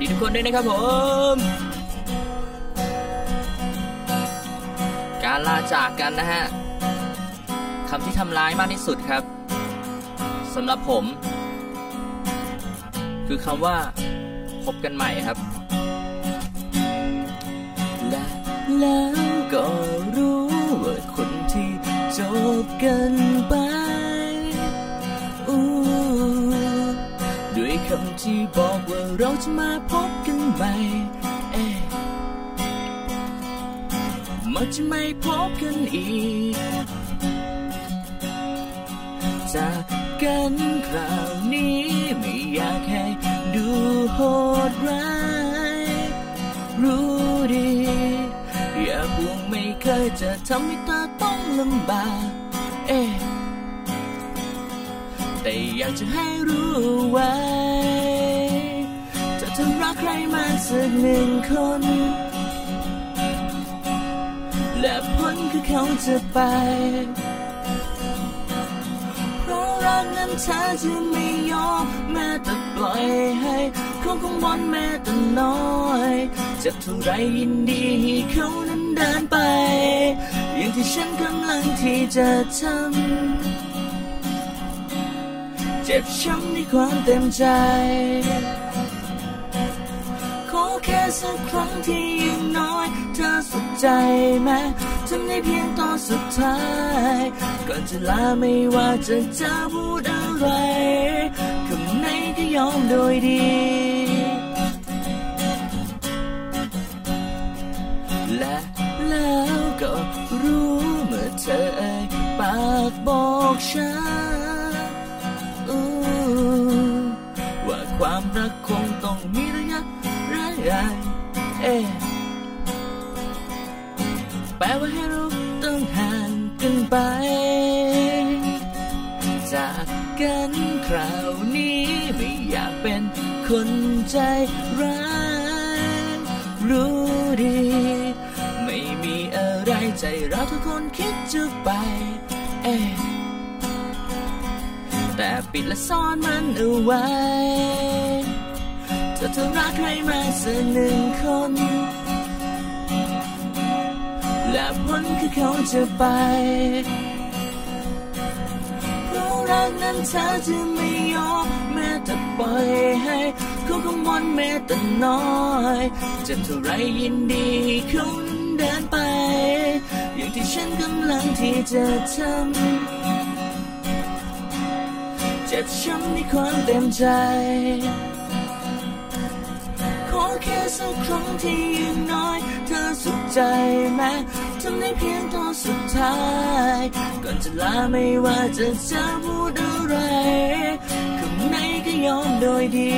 ดีทุกคนด้วยนะครับผมการลาจากกันนะฮะคำที่ทำร้ายมากที่สุดครับสำหรับผมคือคำว่าพบกันใหม่ครับและแล้วก็รู้ว่าคนที่จบกันไปด้วยคำที่บอกว่าเราจะมาพบกันใหม่มันจะไม่พบกันอีกจากกันคราวนี้ไม่อยากให้ดูโหดร้ายรู้ดีอย่าห่วงไม่เคยจะทำให้ตาต้องลำบากแต่อยากจะให้รู้ไว้ถ้าเธอรักใครมาสักหนึ่งคนและผลคือเขาจะไปเพราะรักนั้นเธอจะไม่ยอมแม้แต่ปล่อยให้เขากังวลแม้แต่น้อยจะเท่าไรยินดีให้เขานั้นเดินไปอย่างที่ฉันกำลังที่จะทำเจ็บช้ำในความเต็มใจขอแค่สักครั้งที่ยังน้อยเธอสุขใจไหมทำได้เพียงตอนสุดท้ายก่อนจะลาไม่ว่าจะพูดอะไรคำไหนก็ยอมโดยดีและแล้วก็รู้เมื่อเธอเอ่ยปากบอกฉันว่าความรักคงต้องมีระยะแปลว่าให้เราต้องห่างกันไปจากกันคราวนี้ไม่อยากเป็นคนใจร้ายรู้ดีไม่มีอะไรใจเราทุกคนคิดจะไปแต่ปิดและซ่อนมันเอาไว้ถ้าเธอรักใครมาสักหนึ่งคนและผลคือเขาจะไปเพราะรักนั้นเธอจะไม่ยอมแม้แต่ปล่อยให้เขากังวลแม้แต่น้อยจะเท่าไรยินดีเขาเดินไปอย่างที่ฉันกำลังที่จะทำเจ็บช้ำในความเต็มใจขอแค่สักครั้งที่ยังน้อยเธอสุขใจไหมทำได้เพียงตอนสุดท้ายก่อนจะลาไม่ว่าจะพูดอะไรคำไหนก็ยอมโดยดี